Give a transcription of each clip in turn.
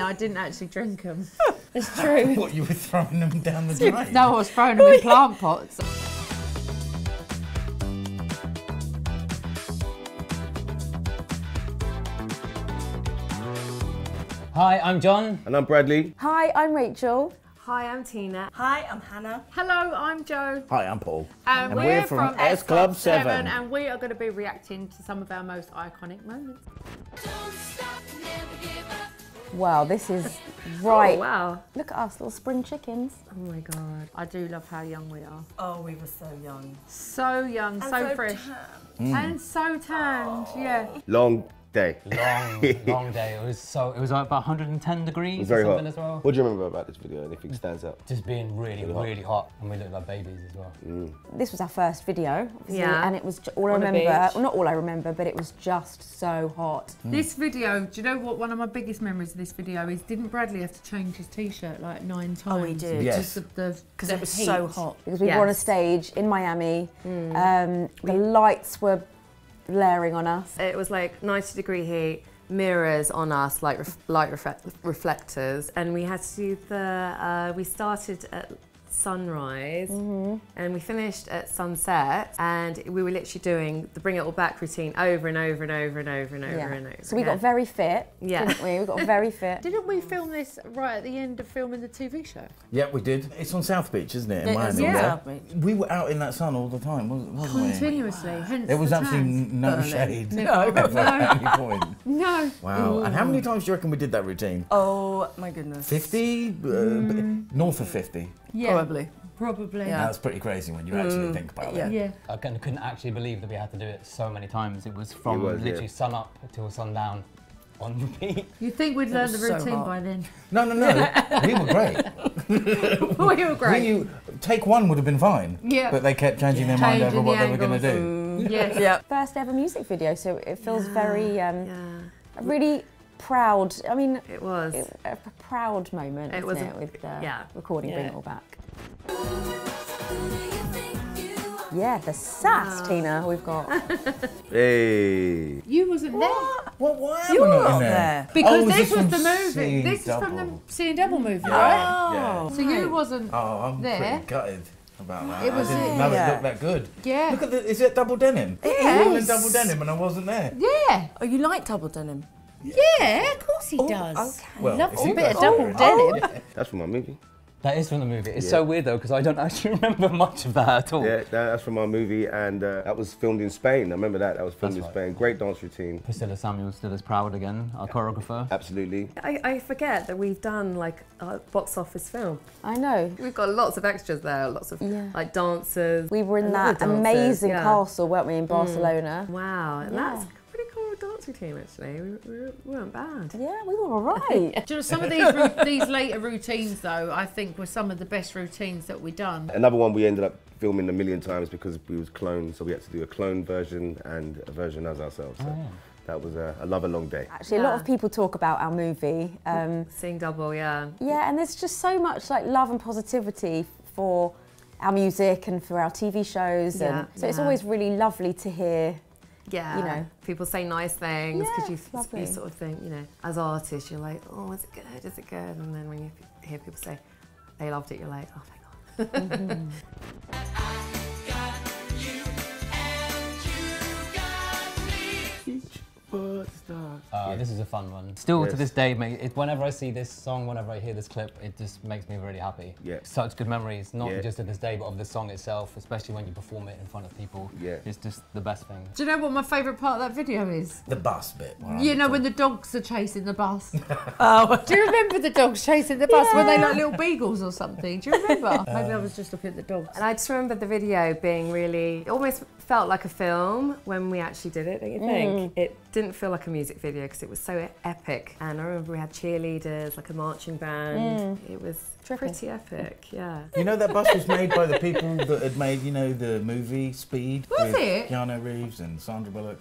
I didn't actually drink them. It's true. What, you were throwing them down the drain? No, I was throwing them in plant pots. Hi, I'm John. And I'm Bradley. Hi, I'm Rachel. Hi, I'm Tina. Hi, I'm Hannah. Hello, I'm Joe. Hi, I'm Paul. And we're from S Club 7. And we are going to be reacting to some of our most iconic moments. Don't stop, never give up. Wow, this is right. Oh, wow. Look at us, little spring chickens. Oh my God. I do love how young we are. Oh, we were so young. So young, and so fresh. Mm. And so tanned, oh. Yeah. Long day. It was about 110 degrees or something hot. As well. What do you remember about this video? Anything stands out? Just being really hot, and we looked like babies as well. Mm. This was our first video, yeah. And it was all I remember. Well, not all I remember, but it was just so hot. Mm. This video, do you know what? One of my biggest memories of this video is didn't Bradley have to change his t-shirt like 9 times? Oh, he did. Yes, because it was so hot. Because we were on a stage in Miami. Mm. The lights were blaring on us. It was like 90-degree heat, mirrors on us, like light reflectors, and we had to do the, we started at sunrise, mm-hmm. and we finished at sunset, and we were literally doing the Bring It All Back routine over and over and over and over and over and over. So we got very fit, didn't we? We got very fit. Didn't we film this right at the end of filming the TV show? Yeah, we did. It's on South Beach, isn't it? In Miami. Yeah. We were out in that sun all the time, wasn't we? Continuously. Hence there was absolutely no shade. No. Ever, at any point. No. Wow. Ooh. And how many times do you reckon we did that routine? Oh my goodness. 50? North of 50. Yeah. Probably. Yeah. That's pretty crazy when you actually think about it. Yeah. I couldn't actually believe that we had to do it so many times. It was from literally sun up till sundown on repeat. You think we'd learn the routine by then? No. We were great. Take one would have been fine. Yeah. But they kept changing their mind over what they were going to do. Yes. Yep. First ever music video, so it feels very really proud. I mean, it was a proud moment. It was with recording Bring It All Back. Yeah, the sass, Tina, we've got. Hey. You wasn't there. Well, why am I not there? Because this was the movie. This is from the Seeing Double movie, right? Oh. So you wasn't there. Oh, I'm pretty gutted about that. It was I didn't know it looked that good. Yeah. Look at the, is it double denim? It is. I'm in double denim and I wasn't there. Yeah. Oh, you like double denim? Yeah, of course he does. Okay. Well, loves a bit of double denim. Yeah. That's from my movie. That is from the movie. It's so weird though, because I don't actually remember much of that at all. Yeah, that's from my movie, and that was filmed in Spain. I remember that. That was filmed in Spain. Great dance routine. Priscilla Samuel still is proud again, our choreographer. Absolutely. I forget that we've done like a box office film. I know. We've got lots of extras there, lots of like dancers. We were in that amazing castle, weren't we, in Barcelona? Wow, and that's dancing team actually, we weren't bad. Yeah, we were alright. Do you know, some of these later routines though, I think were some of the best routines that we done. Another one we ended up filming 1,000,000 times because we was cloned, so we had to do a clone version and a version as ourselves. So that was a long day. Actually, a lot of people talk about our movie. Seeing Double, yeah, and there's just so much like love and positivity for our music and for our TV shows, and so it's always really lovely to hear. Yeah, you know, people say nice things because you sort of think, you know, as artists, you're like, oh, is it good? Is it good? And then when you hear people say they loved it, you're like, oh my God. Mm-hmm. This is a fun one. Still to this day, mate, whenever I see this song, whenever I hear this clip, it just makes me really happy. Yeah. Such good memories, not just of this day, but of the song itself, especially when you perform it in front of people. Yeah. It's just the best thing. Do you know what my favourite part of that video is? The bus bit. You know, when the dogs are chasing the bus. Oh. Do you remember the dogs chasing the bus? Were they like little beagles or something? Do you remember? Maybe I was just looking at the dogs. And I just remember the video being really, it almost felt like a film when we actually did it, don't you think? It didn't feel like a music video because it was so epic, and I remember we had cheerleaders, like a marching band. It was pretty epic, You know, that bus was made by the people that had made, you know, the movie Speed with Keanu Reeves and Sandra Bullock.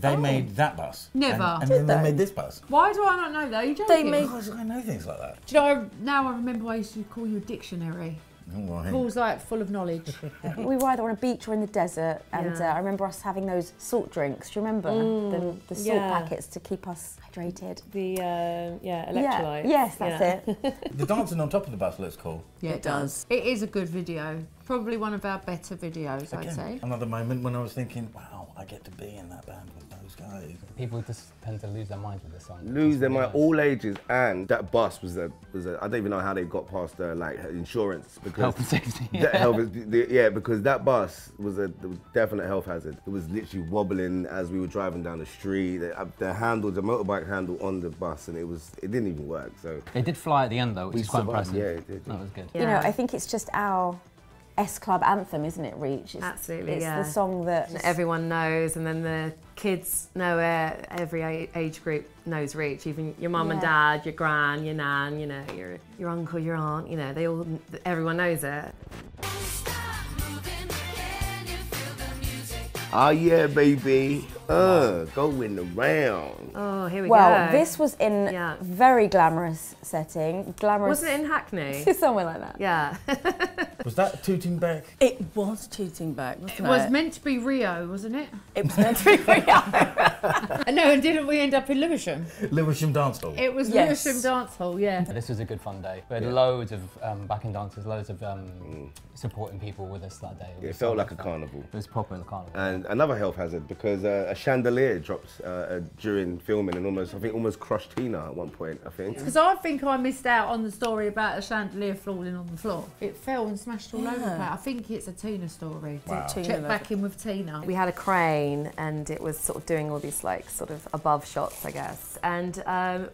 They made that bus. And then they made this bus. Why do I not know that? Are you joking? Because I know things like that. Do you know, now I remember I used to call you a dictionary. Right. Paul's like full of knowledge. We were either on a beach or in the desert, and I remember us having those salt drinks. Do you remember the salt packets to keep us hydrated? The electrolytes. Yeah. Yes, that's it. The dancing on Top of the Pops looks cool. Yeah, it does. It is a good video. Probably one of our better videos, again, I'd say. Another moment when I was thinking, wow, I get to be in that band with those guys. People just tend to lose their minds with this song. Lose their mind, all ages, and that bus was a I don't even know how they got past the insurance. Because health and safety. Because that bus was a definite health hazard. It was literally wobbling as we were driving down the street. The motorbike handle on the bus, and it didn't even work, so. They did fly at the end though, which is quite impressive. Yeah, it did. That was good. Yeah. You know, I think it's just our S Club anthem, isn't it, Reach? Absolutely, It's the song that everyone knows, and then the kids know it. Every age group knows Reach. Even your mum and dad, your gran, your nan, you know, your uncle, your aunt, you know, everyone knows it. Oh yeah, baby. Go in the round. Oh, here we go. Well, this was in very glamorous setting. Glamorous. Wasn't it in Hackney? Somewhere like that. Yeah. Was that Tooting Back? It was Tooting Back, wasn't it? It was meant to be Rio, wasn't it? It was meant to be Rio. No, and didn't we end up in Lewisham? Lewisham Dance Hall. It was Lewisham Dance Hall, This was a good fun day. We had loads of backing dancers, loads of supporting people with us that day. It felt like a carnival. It was proper the carnival. And another health hazard, because a chandelier dropped during filming and almost crushed Tina at one point, I think. Because I think I missed out on the story about a chandelier falling on the floor. It fell and smashed all over the place. I think it's a Tina story. Wow. Check back in with Tina. We had a crane and it was sort of doing all these above shots, I guess, and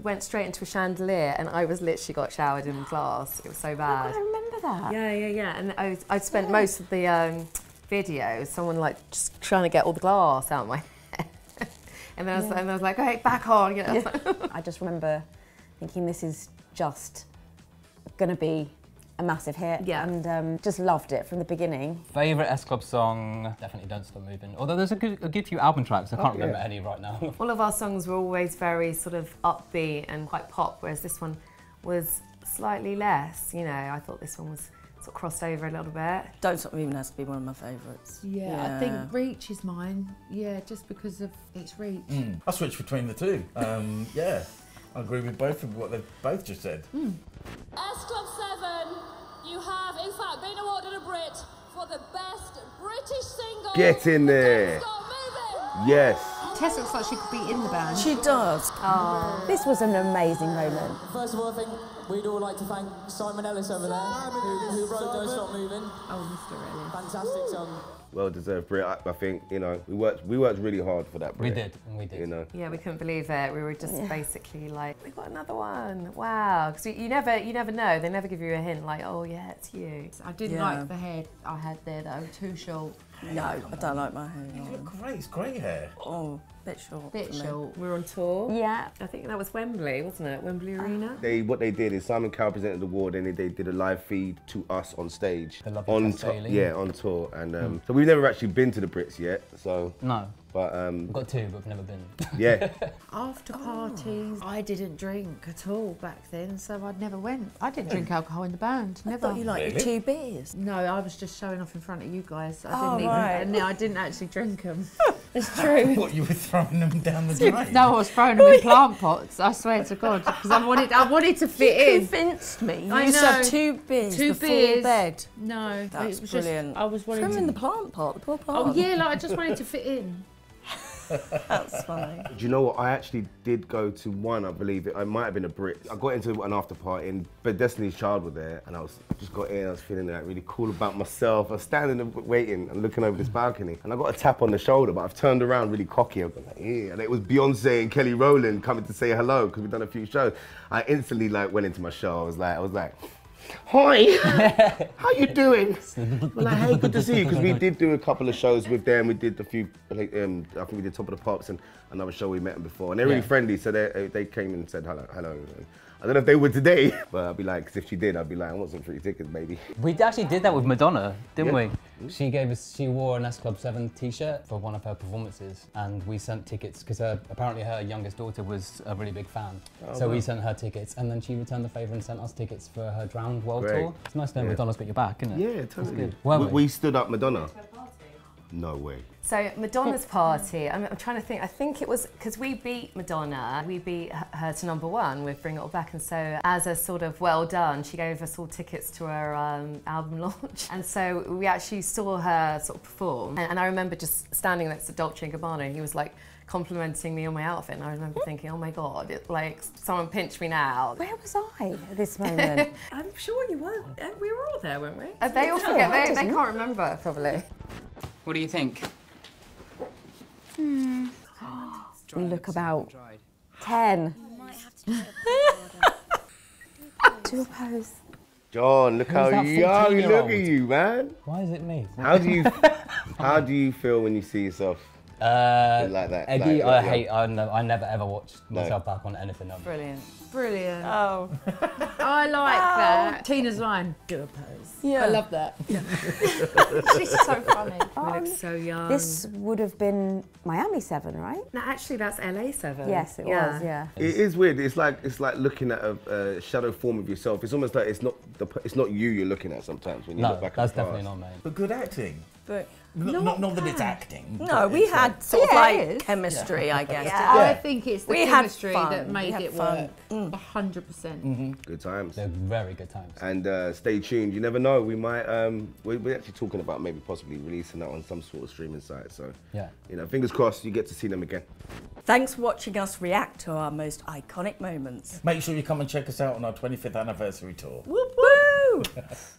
went straight into a chandelier, and I was literally got showered in class. It was so bad. Oh, I remember that. Yeah. And I spent most of the video, someone just trying to get all the glass out of my head. And then I was like, hey, back on. You know? I just remember thinking this is just going to be a massive hit. Yeah. And just loved it from the beginning. Favourite S Club song? Definitely Don't Stop Movin. Although there's a good few album tracks. I can't remember any right now. All of our songs were always very sort of upbeat and quite pop, whereas this one was slightly less. You know, I thought this one was sort of crossed over a little bit. Don't Stop Movin' has to be one of my favourites. Yeah, I think Reach is mine. Yeah, just because of its reach. Mm. I switched between the two. I agree with both of what they've both just said. Mm. S Club 7, you have in fact been awarded a BRIT for the best British single. Get in there. Yes. Tess looks like she could be in the band. She does. Oh. This was an amazing moment. First of all, I think we'd all like to thank Simon Ellis over there, who wrote Don't Stop Movin. Oh, Mr. Ellis. Fantastic song. Well-deserved BRIT, I think, you know, we worked really hard for that BRIT. We did. You know? Yeah, we couldn't believe it. We were just basically like, we got another one, wow. Because you never know, they never give you a hint, like, oh yeah, it's you. I didn't like the hair I had there though, too short. No, I don't like my hair. You look great, it's grey hair. Oh, bit short. Bit short. We were on tour. Yeah. I think that was Wembley, wasn't it? Wembley Arena. What they did is Simon Cowell presented the award, and they did a live feed to us on stage. The lovely Tom Bailey. Yeah, on tour. And so we've never actually been to the Brits yet, so. No. But we've got two, but we've never been. Yeah. After parties, I didn't drink at all back then, so I'd never went. I didn't drink alcohol in the band. Never. I thought you liked your two beers. No, I was just showing off in front of you guys. I didn't actually drink them. It's true. What, you were throwing them down the drain? No, I was throwing them in plant pots. I swear to God, because I wanted to fit in. You convinced me. I used to have two beers. Two beers. Bed. No, that's brilliant. I was wanting. Throw them in the plant pot. The poor plant. Oh yeah, I just wanted to fit in. That's funny. Do you know what? I actually did go to one, I believe it might have been a BRIT. I got into an after party, but Destiny's Child were there, and I was feeling like really cool about myself. I was standing and waiting and looking over this balcony, and I got a tap on the shoulder, but I've turned around really cocky. I've been like, yeah. And it was Beyoncé and Kelly Rowland coming to say hello, because we've done a few shows. I instantly went into my show. I was like, hi, how you doing? We're like, hey, good to see you, because we did do a couple of shows with them. We did a few, I think we did Top of the Pops and another show we met them before, and they're really friendly, so they came and said hello. I don't know if they would today, but I'd be like, because if she did, I'd be like, I want some free tickets, baby. We actually did that with Madonna, didn't we? She gave us, she wore an S Club 7 t-shirt for one of her performances, and we sent tickets, because apparently her youngest daughter was a really big fan. Oh, so we sent her tickets, and then she returned the favour and sent us tickets for her Drowned World Tour. It's nice to know Madonna's got your back, isn't it? Yeah, totally. We stood up Madonna. No way. So Madonna's party, I'm trying to think, I think it was, because we beat Madonna, we beat her to #1 with Bring It All Back, and so as a sort of well done, she gave us all tickets to her album launch, and so we actually saw her sort of perform, and I remember just standing next to Dolce & Gabbana, and he was like complimenting me on my outfit, and I remember thinking, oh my God, it, like, someone pinched me now. Where was I at this moment? I'm sure you were, we were all there, weren't we? They all forget, they can't remember, probably. What do you think? We look about 10. Do a pose. John, look how young you look at you, man. Why is it me? How do you feel when you see yourself like that? Eggy, like, I hate. I never ever watch myself back on anything. Brilliant. Brilliant. Oh, I like that. Tina's line. Do a pose. Yeah, I love that. Yeah. She's so funny. You look so young. This would have been Miami 7, right? No, actually, that's LA 7. Yes, it was. Yeah. It is weird. It's like looking at a shadow form of yourself. It's almost like it's not you're looking at sometimes when you look back. That's definitely not me. But good acting. But not that it's acting. No, we had sort of like chemistry, I guess. Yeah. Yeah. I think it's the chemistry that made it work. 100%. Good times. They're very good times. And stay tuned. You never know. We might. We're actually talking about maybe possibly releasing that on some sort of streaming site. So you know, fingers crossed, you get to see them again. Thanks for watching us react to our most iconic moments. Make sure you come and check us out on our 25th anniversary tour. Woo woo!